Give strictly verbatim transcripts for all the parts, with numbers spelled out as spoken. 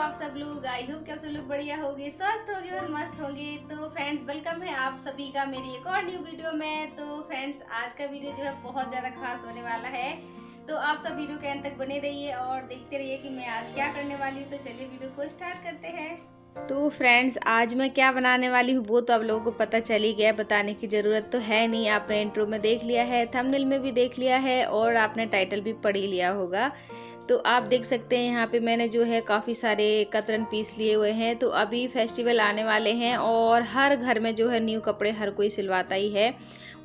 आप सब लोग। आई होप कि आप सब लोग बढ़िया होंगे, स्वस्थ होंगे और मस्त होंगे। तो फ्रेंड्स, वेलकम है आप सभी का मेरी एक और न्यू वीडियो में। तो फ्रेंड्स, आज का वीडियो जो है बहुत ज़्यादा खास होने वाला है, तो आप सब वीडियो के अंत तक बने रहिए और देखते रहिए कि मैं आज क्या करने वाली हूँ। तो चलिए वीडियो को स्टार्ट करते हैं। तो फ्रेंड्स, आज मैं क्या बनाने वाली हूँ वो तो आप लोगों को पता चल ही गया, बताने की ज़रूरत तो है नहीं। आपने इंट्रो में देख लिया है, थंबनेल में भी देख लिया है और आपने टाइटल भी पढ़ ही लिया होगा। तो आप देख सकते हैं यहाँ पे मैंने जो है काफ़ी सारे कतरन पीस लिए हुए हैं। तो अभी फेस्टिवल आने वाले हैं और हर घर में जो है न्यू कपड़े हर कोई सिलवाता ही है,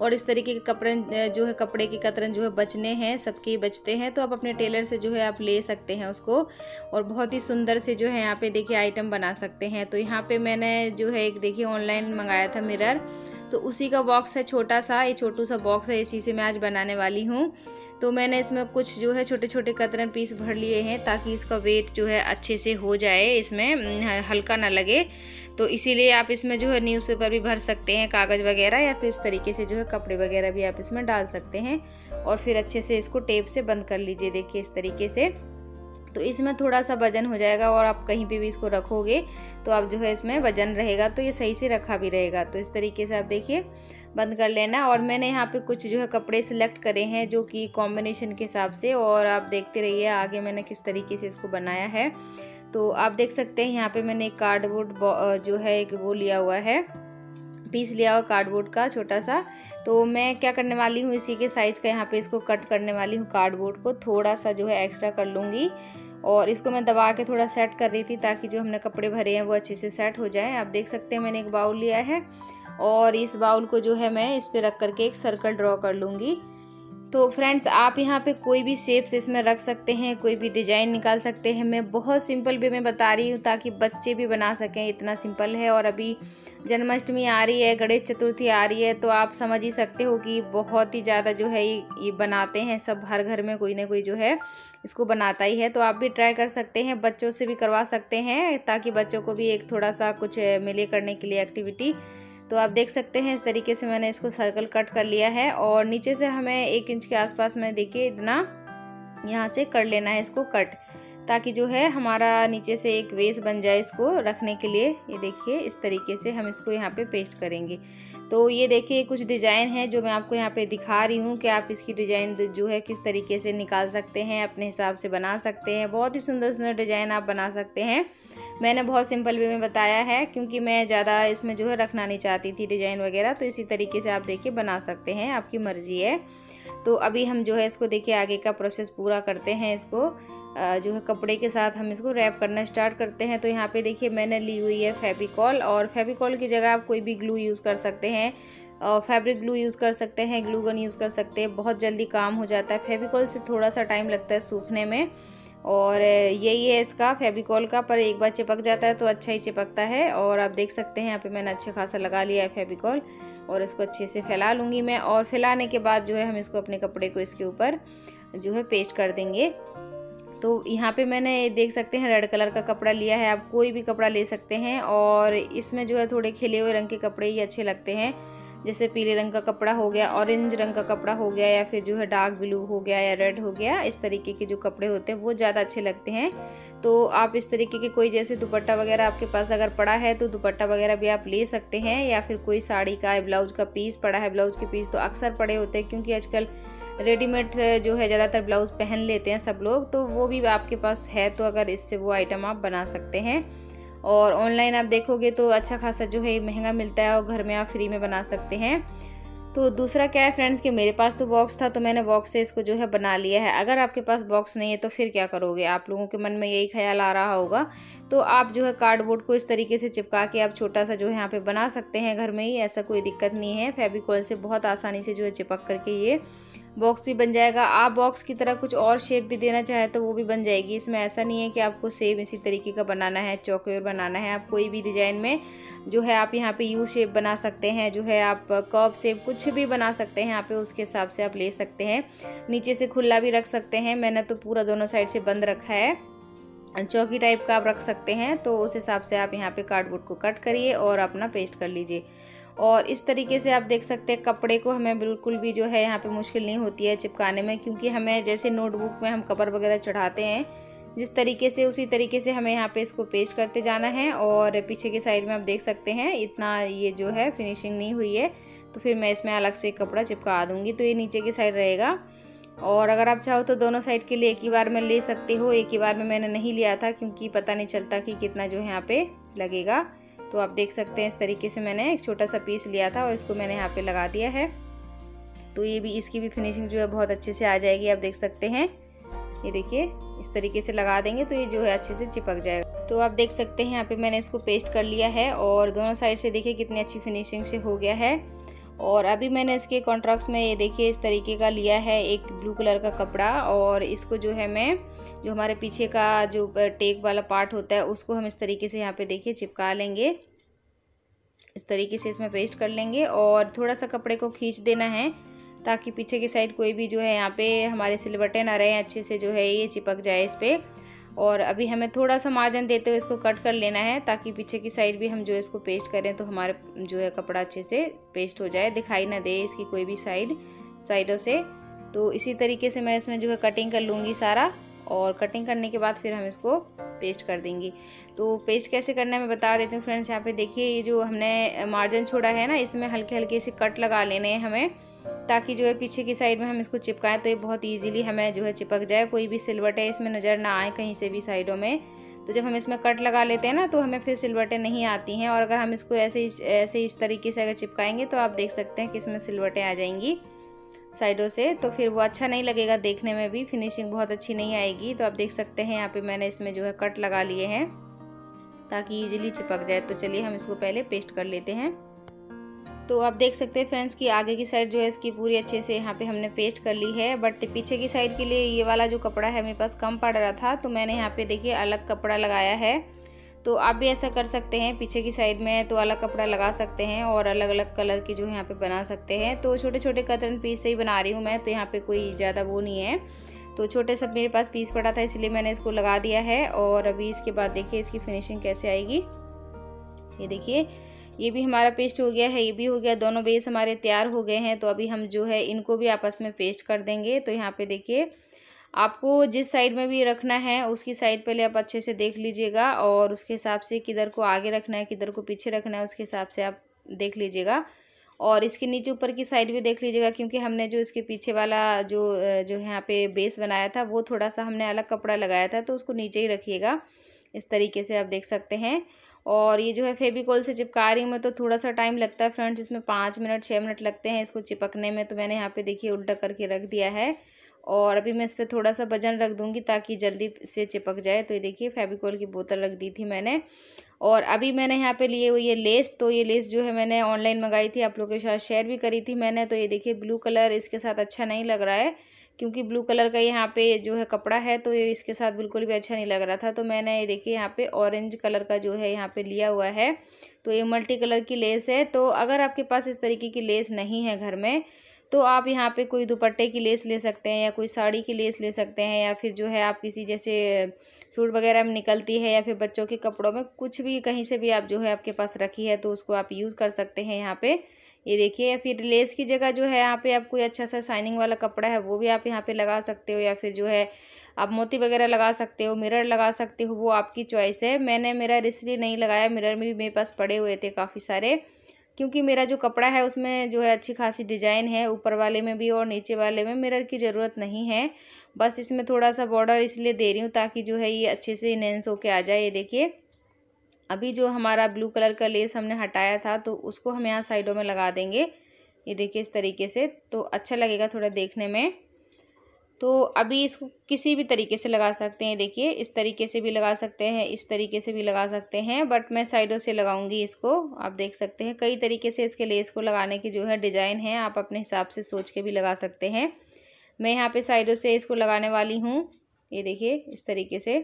और इस तरीके के कपड़े जो है कपड़े के कतरन जो है बचने हैं, सबके बचते हैं। तो आप अपने टेलर से जो है आप ले सकते हैं उसको, और बहुत ही सुंदर से जो है यहाँ पे देखिए आइटम बना सकते हैं। तो यहाँ पे मैंने जो है एक देखिए ऑनलाइन मंगाया था मिरर, तो उसी का बॉक्स है, छोटा सा, ये छोटू सा बॉक्स है, इसी से मैं आज बनाने वाली हूँ। तो मैंने इसमें कुछ जो है छोटे छोटे कतरन पीस भर लिए हैं ताकि इसका वेट जो है अच्छे से हो जाए, इसमें हल्का ना लगे। तो इसीलिए आप इसमें जो है न्यूज़पेपर भी भर सकते हैं, कागज़ वगैरह, या फिर इस तरीके से जो है कपड़े वगैरह भी आप इसमें डाल सकते हैं। और फिर अच्छे से इसको टेप से बंद कर लीजिए, देखिए इस तरीके से। तो इसमें थोड़ा सा वजन हो जाएगा, और आप कहीं पे भी इसको रखोगे तो आप जो है इसमें वजन रहेगा, तो ये सही से रखा भी रहेगा। तो इस तरीके से आप देखिए बंद कर लेना। और मैंने यहाँ पे कुछ जो है कपड़े सिलेक्ट करे हैं जो कि कॉम्बिनेशन के हिसाब से, और आप देखते रहिए आगे मैंने किस तरीके से इसको बनाया है। तो आप देख सकते हैं यहाँ पर मैंने एक कार्डबोर्ड जो है एक वो लिया हुआ है, पीस लिया हुआ कार्डबोर्ड का छोटा सा। तो मैं क्या करने वाली हूँ, इसी के साइज़ का यहाँ पे इसको कट करने वाली हूँ। कार्डबोर्ड को थोड़ा सा जो है एक्स्ट्रा कर लूँगी, और इसको मैं दबा के थोड़ा सेट कर रही थी ताकि जो हमने कपड़े भरे हैं वो अच्छे से सेट हो जाएं। आप देख सकते हैं मैंने एक बाउल लिया है, और इस बाउल को जो है मैं इस पे रख करके एक सर्कल ड्रॉ कर लूँगी। तो फ्रेंड्स, आप यहाँ पे कोई भी शेप्स इसमें रख सकते हैं, कोई भी डिज़ाइन निकाल सकते हैं। मैं बहुत सिंपल वे में बता रही हूँ ताकि बच्चे भी बना सकें, इतना सिंपल है। और अभी जन्माष्टमी आ रही है, गणेश चतुर्थी आ रही है, तो आप समझ ही सकते हो कि बहुत ही ज़्यादा जो है ये बनाते हैं सब, हर घर में कोई ना कोई जो है इसको बनाता ही है। तो आप भी ट्राई कर सकते हैं, बच्चों से भी करवा सकते हैं ताकि बच्चों को भी एक थोड़ा सा कुछ मिले करने के लिए एक्टिविटी। तो आप देख सकते हैं इस तरीके से मैंने इसको सर्कल कट कर लिया है, और नीचे से हमें एक इंच के आसपास में देखिए इतना यहाँ से कर लेना है इसको कट, ताकि जो है हमारा नीचे से एक वेस बन जाए इसको रखने के लिए। ये देखिए इस तरीके से हम इसको यहाँ पे पेस्ट करेंगे। तो ये देखिए कुछ डिज़ाइन है जो मैं आपको यहाँ पे दिखा रही हूँ कि आप इसकी डिज़ाइन जो है किस तरीके से निकाल सकते हैं, अपने हिसाब से बना सकते हैं। बहुत ही सुंदर सुंदर डिज़ाइन आप बना सकते हैं। मैंने बहुत सिंपल वे में बताया है क्योंकि मैं ज़्यादा इसमें जो है रखना नहीं चाहती थी डिज़ाइन वगैरह। तो इसी तरीके से आप देखिए बना सकते हैं, आपकी मर्ज़ी है। तो अभी हम जो है इसको देखिए आगे का प्रोसेस पूरा करते हैं। इसको जो है कपड़े के साथ हम इसको रैप करना स्टार्ट करते हैं। तो यहाँ पे देखिए मैंने ली हुई है फेविकॉल, और फेविकॉल की जगह आप कोई भी ग्लू यूज़ कर सकते हैं, और फैब्रिक ग्लू यूज़ कर सकते हैं, ग्लू गन यूज़ कर सकते हैं। बहुत जल्दी काम हो जाता है। फेविकॉल से थोड़ा सा टाइम लगता है सूखने में, और यही है इसका फेविकॉल का, पर एक बार चिपक जाता है तो अच्छा ही चिपकता है। और आप देख सकते हैं यहाँ पर मैंने अच्छे खासा लगा लिया है फेविकॉल, और इसको अच्छे से फैला लूँगी मैं। और फैलाने के बाद जो है हम इसको अपने कपड़े को इसके ऊपर जो है पेस्ट कर देंगे। तो यहाँ पे मैंने देख सकते हैं रेड कलर का कपड़ा लिया है, आप कोई भी कपड़ा ले सकते हैं। और इसमें जो है थोड़े खिले हुए रंग के कपड़े ही अच्छे लगते हैं, जैसे पीले रंग का कपड़ा हो गया, ऑरेंज रंग का कपड़ा हो गया, या फिर जो है डार्क ब्लू हो गया या रेड हो गया। इस तरीके के जो कपड़े होते हैं वो ज़्यादा अच्छे लगते हैं। तो आप इस तरीके के कोई जैसे दुपट्टा वगैरह आपके पास अगर पड़ा है तो दुपट्टा वगैरह भी आप ले सकते हैं, या फिर कोई साड़ी का ब्लाउज का पीस पड़ा है। ब्लाउज के पीस तो अक्सर पड़े होते हैं क्योंकि आजकल रेडीमेड जो है ज़्यादातर ब्लाउज़ पहन लेते हैं सब लोग, तो वो भी आपके पास है। तो अगर इससे वो आइटम आप बना सकते हैं, और ऑनलाइन आप देखोगे तो अच्छा खासा जो है महंगा मिलता है, और घर में आप फ्री में बना सकते हैं। तो दूसरा क्या है फ्रेंड्स कि मेरे पास तो बॉक्स था, तो मैंने बॉक्स से इसको जो है बना लिया है। अगर आपके पास बॉक्स नहीं है तो फिर क्या करोगे, आप लोगों के मन में यही ख्याल आ रहा होगा। तो आप जो है कार्डबोर्ड को इस तरीके से चिपका के आप छोटा सा जो है यहाँ पे बना सकते हैं घर में ही, ऐसा कोई दिक्कत नहीं है। फेविकॉल से बहुत आसानी से जो है चिपक करके ये बॉक्स भी बन जाएगा। आप बॉक्स की तरह कुछ और शेप भी देना चाहे तो वो भी बन जाएगी। इसमें ऐसा नहीं है कि आपको सेम इसी तरीके का बनाना है, चौकोर बनाना है। आप कोई भी डिज़ाइन में जो है आप यहाँ पे यू शेप बना सकते हैं, जो है आप कर्व शेप कुछ भी बना सकते हैं यहाँ पे, उसके हिसाब से आप ले सकते हैं। नीचे से खुला भी रख सकते हैं, मैंने तो पूरा दोनों साइड से बंद रखा है। चौकी टाइप का आप रख सकते हैं। तो उस हिसाब से आप यहाँ पे कार्डबोर्ड को कट करिए और अपना पेस्ट कर लीजिए। और इस तरीके से आप देख सकते हैं कपड़े को हमें बिल्कुल भी जो है यहाँ पे मुश्किल नहीं होती है चिपकाने में, क्योंकि हमें जैसे नोटबुक में हम कवर वगैरह चढ़ाते हैं जिस तरीके से उसी तरीके से हमें यहाँ पे इसको पेस्ट करते जाना है। और पीछे के साइड में आप देख सकते हैं इतना ये जो है फिनिशिंग नहीं हुई है, तो फिर मैं इसमें अलग से कपड़ा चिपका दूँगी, तो ये नीचे की साइड रहेगा। और अगर आप चाहो तो दोनों साइड के लिए एक ही बार में ले सकते हो, एक ही बार में मैंने नहीं लिया था क्योंकि पता नहीं चलता कि कितना जो है यहाँ पे लगेगा। तो आप देख सकते हैं इस तरीके से मैंने एक छोटा सा पीस लिया था और इसको मैंने यहाँ पे लगा दिया है, तो ये भी इसकी भी फिनिशिंग जो है बहुत अच्छे से आ जाएगी। आप देख सकते हैं ये देखिए इस तरीके से लगा देंगे तो ये जो है अच्छे से चिपक जाएगा। तो आप देख सकते हैं यहाँ पे मैंने इसको पेस्ट कर लिया है और दोनों साइड से देखिए कितनी अच्छी फिनिशिंग से हो गया है। और अभी मैंने इसके कॉन्ट्रास्ट में ये देखिए इस तरीके का लिया है एक ब्लू कलर का कपड़ा, और इसको जो है मैं जो हमारे पीछे का जो टेक वाला पार्ट होता है उसको हम इस तरीके से यहाँ पे देखिए चिपका लेंगे, इस तरीके से इसमें पेस्ट कर लेंगे। और थोड़ा सा कपड़े को खींच देना है ताकि पीछे की साइड कोई भी जो है यहाँ पे हमारे सिलवटे ना रहे, अच्छे से जो है ये चिपक जाए इस पर। और अभी हमें थोड़ा सा मार्जिन देते हुए इसको कट कर लेना है ताकि पीछे की साइड भी हम जो इसको पेस्ट करें तो हमारे जो है कपड़ा अच्छे से पेस्ट हो जाए, दिखाई ना दे इसकी कोई भी साइड साइडों से। तो इसी तरीके से मैं इसमें जो है कटिंग कर लूँगी सारा, और कटिंग करने के बाद फिर हम इसको पेस्ट कर देंगे। तो पेस्ट कैसे करना है मैं बता देती हूँ फ्रेंड्स। यहाँ पे देखिए ये जो हमने मार्जिन छोड़ा है ना, इसमें हल्के हल्के से कट लगा लेने हैं हमें ताकि जो है पीछे की साइड में हम इसको चिपकाएं तो ये बहुत इजीली हमें जो है चिपक जाए, कोई भी सिलवटे इसमें नज़र ना आए कहीं से भी साइडों में। तो जब हम इसमें कट लगा लेते हैं ना तो हमें फिर सिलवटें नहीं आती हैं। और अगर हम इसको ऐसे ही ऐसे इस तरीके से अगर चिपकाएंगे तो आप देख सकते हैं कि इसमें सिलवटें आ जाएंगी साइडों से, तो फिर वो अच्छा नहीं लगेगा, देखने में भी फिनिशिंग बहुत अच्छी नहीं आएगी। तो आप देख सकते हैं यहाँ पे मैंने इसमें जो है कट लगा लिए हैं ताकि इजीली चिपक जाए। तो चलिए हम इसको पहले पेस्ट कर लेते हैं। तो आप देख सकते हैं फ्रेंड्स कि आगे की साइड जो है इसकी पूरी अच्छे से यहाँ पे हमने पेस्ट कर ली है, बट पीछे की साइड के लिए ये वाला जो कपड़ा है मेरे पास कम पड़ रहा था, तो मैंने यहाँ पे देखिए अलग कपड़ा लगाया है। तो आप भी ऐसा कर सकते हैं, पीछे की साइड में तो अलग कपड़ा लगा सकते हैं और अलग अलग कलर के जो यहाँ पे बना सकते हैं। तो छोटे छोटे कतरन पीस से ही बना रही हूँ मैं, तो यहाँ पे कोई ज़्यादा वो नहीं है, तो छोटे सब मेरे पास पीस पड़ा था इसलिए मैंने इसको लगा दिया है। और अभी इसके बाद देखिए इसकी फिनिशिंग कैसे आएगी। ये देखिए ये भी हमारा पेस्ट हो गया है, ये भी हो गया, दोनों बेस हमारे तैयार हो गए हैं। तो अभी हम जो है इनको भी आपस में पेस्ट कर देंगे। तो यहाँ पे देखिए आपको जिस साइड में भी रखना है उसकी साइड पहले आप अच्छे से देख लीजिएगा और उसके हिसाब से किधर को आगे रखना है किधर को पीछे रखना है उसके हिसाब से आप देख लीजिएगा। और इसके नीचे ऊपर की साइड भी देख लीजिएगा क्योंकि हमने जो इसके पीछे वाला जो जो यहाँ पे बेस बनाया था वो थोड़ा सा हमने अलग कपड़ा लगाया था, तो उसको नीचे ही रखिएगा इस तरीके से आप देख सकते हैं। और ये जो है फेविकोल से चिपका रही हूँ मैं, तो थोड़ा सा टाइम लगता है फ्रेंड्स, इसमें पाँच मिनट छः मिनट लगते हैं इसको चिपकने में। तो मैंने यहाँ पे देखिए उल्टा करके रख दिया है और अभी मैं इस पर थोड़ा सा वजन रख दूंगी ताकि जल्दी से चिपक जाए। तो ये देखिए फेविकोल की बोतल रख दी थी मैंने। और अभी मैंने यहाँ पे लिए हुई ये लेस, तो ये लेस जो है मैंने ऑनलाइन मंगाई थी, आप लोगों के साथ शेयर भी करी थी मैंने। तो ये देखिए ब्लू कलर इसके साथ अच्छा नहीं लग रहा है क्योंकि ब्लू कलर का यहाँ पे जो है कपड़ा है, तो ये इसके साथ बिल्कुल भी अच्छा नहीं लग रहा था। तो मैंने ये देखिए यहाँ पे ऑरेंज कलर का जो है यहाँ पे लिया हुआ है, तो ये मल्टी कलर की लेस है। तो अगर आपके पास इस तरीके की लेस नहीं है घर में तो आप यहाँ पे कोई दुपट्टे की लेस ले सकते हैं या कोई साड़ी की लेस ले सकते हैं, या फिर जो है आप किसी जैसे सूट वगैरह में निकलती है या फिर बच्चों के कपड़ों में, कुछ भी कहीं से भी आप जो है आपके पास रखी है तो उसको आप यूज़ कर सकते हैं यहाँ पे। ये देखिए या फिर लेस की जगह जो है यहाँ पे आप कोई अच्छा सा शाइनिंग वाला कपड़ा है वो भी आप यहाँ पे लगा सकते हो, या फिर जो है आप मोती वगैरह लगा सकते हो, मिरर लगा सकते हो, वो आपकी चॉइस है। मैंने मिरर इसलिए नहीं लगाया, मिरर में भी मेरे पास पड़े हुए थे काफ़ी सारे क्योंकि मेरा जो कपड़ा है उसमें जो है अच्छी खासी डिज़ाइन है, ऊपर वाले में भी और नीचे वाले में मिरर की ज़रूरत नहीं है। बस इसमें थोड़ा सा बॉर्डर इसलिए दे रही हूँ ताकि जो है ये अच्छे से इनहेंस होके आ जाए। ये देखिए अभी जो हमारा ब्लू कलर का लेस हमने हटाया था तो उसको हम यहाँ साइडों में लगा देंगे, ये देखिए इस तरीके से, तो अच्छा लगेगा थोड़ा देखने में। तो अभी इसको किसी भी तरीके से लगा सकते हैं, देखिए इस तरीके से भी लगा सकते हैं, इस तरीके से भी लगा सकते हैं, बट मैं साइडों से लगाऊंगी इसको। आप देख सकते हैं कई तरीके से इसके लेस को लगाने की जो है डिज़ाइन है, आप अपने हिसाब से सोच के भी लगा सकते हैं। मैं यहाँ पे साइडों से इसको लगाने वाली हूँ, ये देखिए इस तरीके से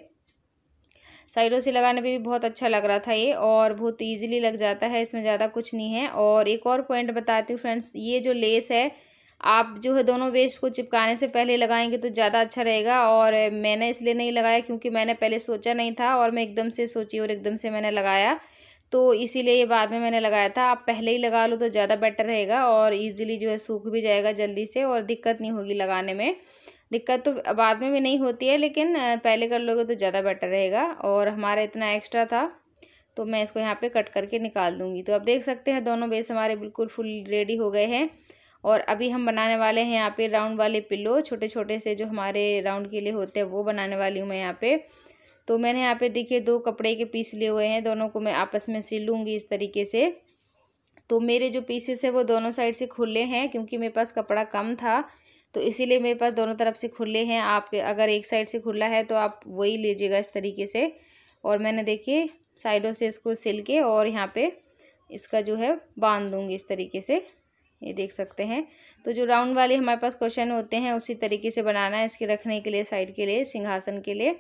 साइडों से लगाने पर भी बहुत अच्छा लग रहा था ये, और बहुत ईजिली लग जाता है, इसमें ज़्यादा कुछ नहीं है। और एक और पॉइंट बताती हूँ फ्रेंड्स, ये जो लेस है आप जो है दोनों वेस्ट को चिपकाने से पहले लगाएंगे तो ज़्यादा अच्छा रहेगा। और मैंने इसलिए नहीं लगाया क्योंकि मैंने पहले सोचा नहीं था और मैं एकदम से सोची और एकदम से मैंने लगाया, तो इसीलिए ये बाद में मैंने लगाया था। आप पहले ही लगा लो तो ज़्यादा बेटर रहेगा और इजीली जो है सूख भी जाएगा जल्दी से और दिक्कत नहीं होगी लगाने में। दिक्कत तो बाद में भी नहीं होती है, लेकिन पहले कर लोगे तो ज़्यादा बेटर रहेगा। और हमारा इतना एक्स्ट्रा था तो मैं इसको यहाँ पे कट करके निकाल दूँगी। तो आप देख सकते हैं दोनों बेस हमारे बिल्कुल फुल रेडी हो गए हैं। और अभी हम बनाने वाले हैं यहाँ पे राउंड वाले पिल्लो, छोटे छोटे से जो हमारे राउंड के लिए होते हैं वो बनाने वाली हूँ मैं यहाँ पे। तो मैंने यहाँ पे देखिए दो कपड़े के पीस लिए हुए हैं, दोनों को मैं आपस में सिल लूँगी इस तरीके से। तो मेरे जो पीसेस है वो दोनों साइड से खुले हैं, क्योंकि मेरे पास कपड़ा कम था तो इसीलिए मेरे पास दोनों तरफ से खुले हैं। आप अगर एक साइड से खुला है तो आप वही लीजिएगा इस तरीके से। और मैंने देखिए साइडों से इसको सिल के और यहाँ पे इसका जो है बांध दूँगी इस तरीके से, ये देख सकते हैं। तो जो राउंड वाले हमारे पास क्वेश्चन होते हैं उसी तरीके से बनाना है, इसके रखने के लिए साइड के लिए सिंहासन के लिए।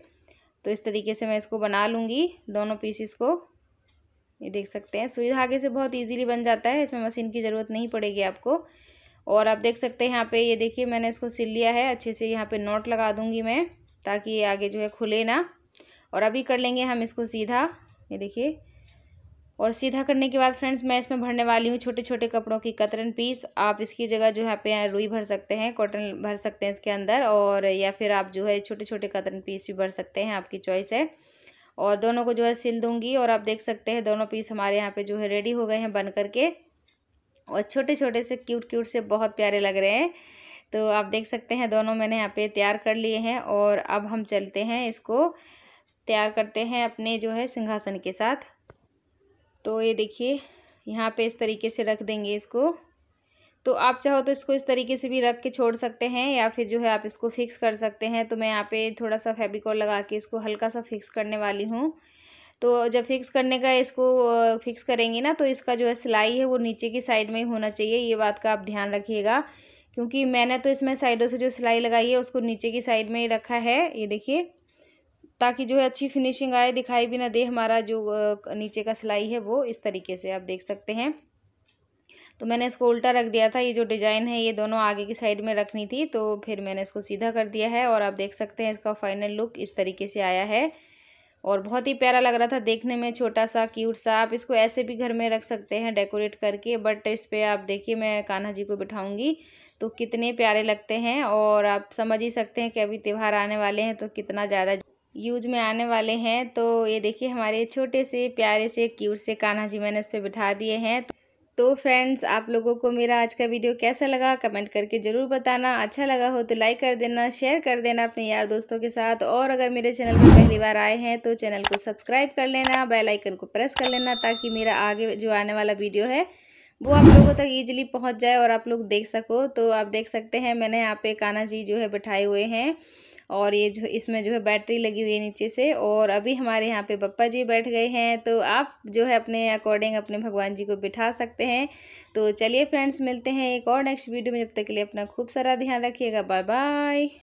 तो इस तरीके से मैं इसको बना लूँगी दोनों पीसीस को, ये देख सकते हैं। सुई धागे से बहुत ईजिली बन जाता है, इसमें मशीन की ज़रूरत नहीं पड़ेगी आपको। और आप देख सकते हैं यहाँ पे ये देखिए मैंने इसको सिल लिया है अच्छे से, यहाँ पे नॉट लगा दूँगी मैं ताकि ये आगे जो है खुले ना। और अभी कर लेंगे हम इसको सीधा, ये देखिए। और सीधा करने के बाद फ्रेंड्स मैं इसमें भरने वाली हूँ छोटे छोटे कपड़ों की कतरन पीस। आप इसकी जगह जो है यहाँ पे रुई भर सकते हैं, कॉटन भर सकते हैं इसके अंदर, और या फिर आप जो है छोटे छोटे कतरन पीस भी भर सकते हैं, आपकी चॉइस है। और दोनों को जो है सिल दूँगी। और आप देख सकते हैं दोनों पीस हमारे यहाँ पर जो है रेडी हो गए हैं बन करके, और छोटे छोटे से क्यूट क्यूट से बहुत प्यारे लग रहे हैं। तो आप देख सकते हैं दोनों मैंने यहाँ पे तैयार कर लिए हैं। और अब हम चलते हैं इसको तैयार करते हैं अपने जो है सिंहासन के साथ। तो ये देखिए यहाँ पे इस तरीके से रख देंगे इसको। तो आप चाहो तो इसको इस तरीके से भी रख के छोड़ सकते हैं, या फिर जो है आप इसको फिक्स कर सकते हैं। तो मैं यहाँ पे थोड़ा सा फेविकॉल लगा के इसको हल्का सा फिक्स करने वाली हूँ। तो जब फिक्स करने का इसको फिक्स करेंगे ना तो इसका जो है सिलाई है वो नीचे की साइड में ही होना चाहिए, ये बात का आप ध्यान रखिएगा। क्योंकि मैंने तो इसमें साइडों से जो सिलाई लगाई है उसको नीचे की साइड में ही रखा है, ये देखिए, ताकि जो है अच्छी फिनिशिंग आए, दिखाई भी ना दे हमारा जो नीचे का सिलाई है वो। इस तरीके से आप देख सकते हैं। तो मैंने इसको उल्टा रख दिया था, ये जो डिज़ाइन है ये दोनों आगे की साइड में रखनी थी, तो फिर मैंने इसको सीधा कर दिया है। और आप देख सकते हैं इसका फाइनल लुक इस तरीके से आया है, और बहुत ही प्यारा लग रहा था देखने में, छोटा सा क्यूट सा। आप इसको ऐसे भी घर में रख सकते हैं डेकोरेट करके, बट इस पे आप देखिए मैं कान्हा जी को बिठाऊंगी तो कितने प्यारे लगते हैं। और आप समझ ही सकते हैं कि अभी त्यौहार आने वाले हैं तो कितना ज़्यादा यूज में आने वाले हैं। तो ये देखिए हमारे छोटे से प्यारे से क्यूट से कान्हा जी मैंने इस पर बिठा दिए हैं। तो फ्रेंड्स आप लोगों को मेरा आज का वीडियो कैसा लगा कमेंट करके ज़रूर बताना। अच्छा लगा हो तो लाइक कर देना, शेयर कर देना अपने यार दोस्तों के साथ। और अगर मेरे चैनल पर पहली बार आए हैं तो चैनल को सब्सक्राइब कर लेना, बेल आइकन को प्रेस कर लेना, ताकि मेरा आगे जो आने वाला वीडियो है वो आप लोगों तक ईजिली पहुँच जाए और आप लोग देख सको। तो आप देख सकते हैं मैंने यहाँ पे कान्हा जी जो है बिठाए हुए हैं, और ये जो इसमें जो है बैटरी लगी हुई है नीचे से। और अभी हमारे यहाँ पे बप्पा जी बैठ गए हैं, तो आप जो है अपने अकॉर्डिंग अपने भगवान जी को बिठा सकते हैं। तो चलिए फ्रेंड्स मिलते हैं एक और नेक्स्ट वीडियो में, जब तक के लिए अपना खूब सारा ध्यान रखिएगा। Bye bye.